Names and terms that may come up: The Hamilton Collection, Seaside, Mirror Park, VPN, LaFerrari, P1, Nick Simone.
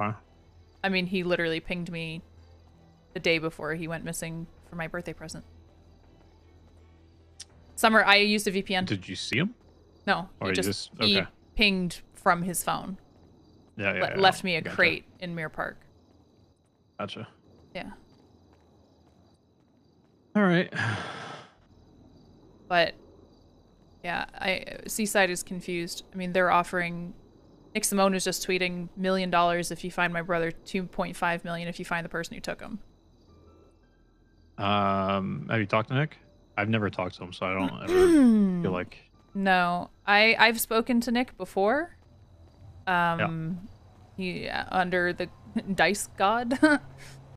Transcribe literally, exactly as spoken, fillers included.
Okay. I mean, he literally pinged me the day before he went missing for my birthday present. Summer, I used a V P N. Did you see him? No. Or he just, just okay. He pinged from his phone. Yeah, yeah, le yeah. Left me a gotcha. crate in Mirror Park. Gotcha. Yeah. All right. But yeah, I Seaside is confused. I mean, they're offering. Nick Simone was just tweeting million dollars if you find my brother, two point five million if you find the person who took him. Um, have you talked to Nick? I've never talked to him, so I don't ever feel like. No, I I've spoken to Nick before. Um, yeah. He under the dice god.